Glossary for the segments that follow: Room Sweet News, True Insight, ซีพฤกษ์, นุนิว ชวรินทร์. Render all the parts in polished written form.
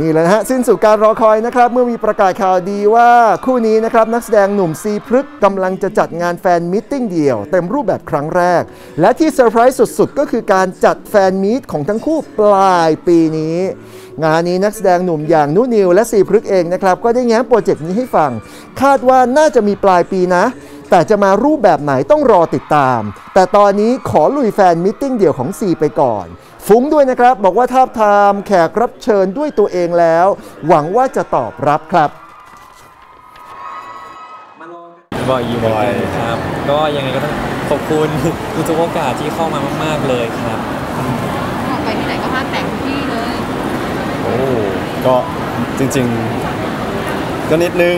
นี่แหละฮะสิ้นสุดการรอคอยนะครับเมื่อมีประกาศข่าวดีว่าคู่นี้นะครับนักแสดงหนุ่มซีพฤกษ์กำลังจะจัดงานแฟนมีตติ้งเดี่ยวเต็มรูปแบบครั้งแรกและที่เซอร์ไพรส์สุดๆก็คือการจัดแฟนมีตของทั้งคู่ปลายปีนี้งานนี้นักแสดงหนุ่มอย่างนุนิวและซีพฤกษ์เองนะครับก็ได้แง้มโปรเจกต์นี้ให้ฟังคาดว่าน่าจะมีปลายปีนะแต่จะมารูปแบบไหนต้องรอติดตามแต่ตอนนี้ขอลุยแฟนมีตติ้งเดี่ยวของซีไปก่อนฟุ้งด้วยนะครับบอกว่าทาบทามแขกรับเชิญด้วยตัวเองแล้วหวังว่าจะตอบรับครับบอยยูบอยครับก็ยังไงก็ต้องขอบคุณทุกโอกาสที่เข้ามามากๆเลยครับออกไปที่ไหนก็มาแต่งที่เลยโอ้ก็จริงๆก็นิดนึง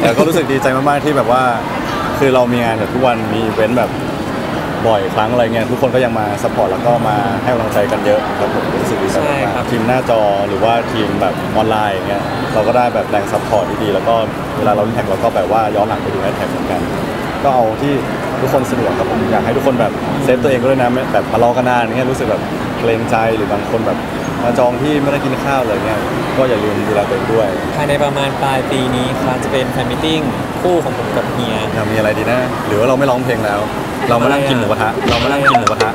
แต่ก็รู้สึกดีใจมากๆที่แบบว่าคือเรามีงานแบบทุกวันมีเว้นแบบบ่อยครั้งอะไรเงี้ยทุกคนก็ยังมาซัพพอร์ตแล้วก็มาให้กำลังใจกันเยอะครับผมรู้สึกดีใจมากทีมหน้าจอหรือว่าทีมแบบออนไลน์เงี้ยเราก็ได้แบบแรงซัพพอร์ตที่ดีแล้วก็เวลาเราแท็กเราก็แบบว่าย้อนหลังไปดูแท็กเหมือนกันก็เอาที่ทุกคนสะดวกครับผมอยากให้ทุกคนแบบเซฟตัวเองก็ด้วยนะแบบมารอกันนานเงี้ยรู้สึกแบบเกรงใจหรือบางคนแบบมาจองที่ไม่ได้กินข้าวเลยเงี้ยก็อย่าลืมดูแลตัวเองด้วยภายในประมาณปลายปีนี้ครับจะเป็นแฟนมีตติ้งคู่ของผมกับเฮียมีอะไรดีนะหรือว่าเราไม่ร้องเพลงแล้วเรามานั่งกินหมูกระทะเรามานั่งกินหมูกระทะ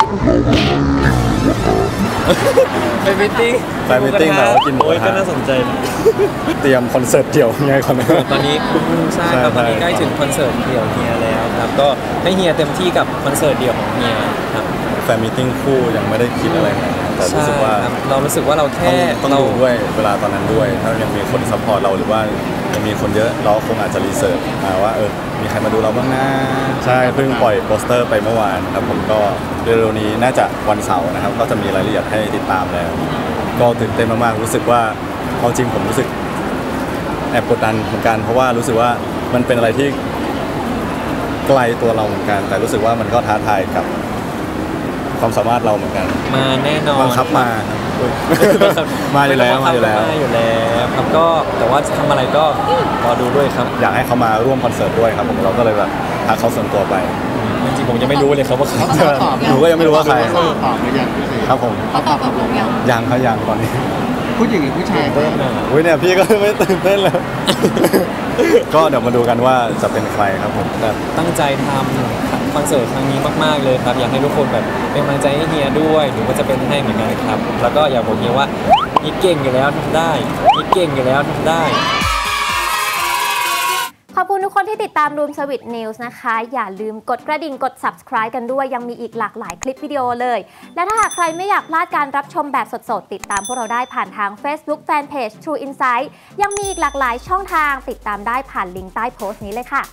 ไปมิตติ้งไปมิตติ้งแบบกินหมูกระทะก็น่าสนใจเตรียมคอนเสิร์ตเดี่ยวไงก่อนตอนนี้ใช่ครับตอนนี้ใกล้ถึงคอนเสิร์ตเดี่ยวเฮียแล้วครับก็ให้เฮียเต็มที่กับคอนเสิร์ตเดี่ยวของเฮียครับแฟนมีตติ้งคู่ยังไม่ได้คิดอะไรแต่รู้สึกว่าเรารู้สึกว่าเราแค่ต้องดูด้วยเวลาตอนนั้นด้วยถ้ายังมีคนซัพพอร์ตเราหรือว่ายังมีคนเยอะเราคงอาจจะรีเสิร์ชว่ามีใครมาดูเราบ้างนะใช่เพิ่งปล่อยโปสเตอร์ไปเมื่อวานครับผมก็เร็วๆนี้น่าจะวันเสาร์นะครับก็จะมีรายละเอียดให้ติดตามแล้วก็ตื่นเต้นมากๆรู้สึกว่าเอาจริงผมรู้สึกแอบกดดันเหมือนกันเพราะว่ารู้สึกว่ามันเป็นอะไรที่ไกลตัวเราเหมือนกันแต่รู้สึกว่ามันก็ท้าทายกับความสามารถเราเหมือนกันมาแน่นอนบังคับมามาอยู่แล้วครับก็แต่ว่าทำอะไรก็รอดูด้วยครับอยากให้เขามาร่วมคอนเสิร์ตด้วยครับผมเราก็เลยแบบพาเขาส่วนตัวไปจริงๆผมยังไม่รู้เลยครับว่าเขาตอบหนูก็ยังไม่รู้ว่าใครตอบหรือยังครับผมเขาตอบตกลงยังเขายังตอนนี้พูดอย่างนี้ผู้ชายเต้นอ่ะอุ้ยเนี่ยพี่ก็ไม่ตื่นเต้นแล้วก็เดี๋ยวมาดูกันว่าจะเป็นใครครับผมตั้งใจทำคอนเสิร์ตครั้งนี้มากๆเลยครับอยากให้ทุกคนแบบเป็นกำลังใจให้เฮียด้วยหนูก็จะเป็นให้เหมือนกันครับแล้วก็อยากบอกเฮียว่านี่เก่งอยู่แล้วทำได้นี่เก่งอยู่แล้วทำได้ขอบคุณทุกคนที่ติดตาม Room Sweet News นะคะอย่าลืมกดกระดิ่งกด subscribe กันด้วยยังมีอีกหลากหลายคลิปวิดีโอเลยและถ้าหากใครไม่อยากพลาดการรับชมแบบสดๆติดตามพวกเราได้ผ่านทาง Facebook Fanpage True Insight ยังมีอีกหลากหลายช่องทางติดตามได้ผ่านลิงก์ใต้โพสต์นี้เลยค่ะ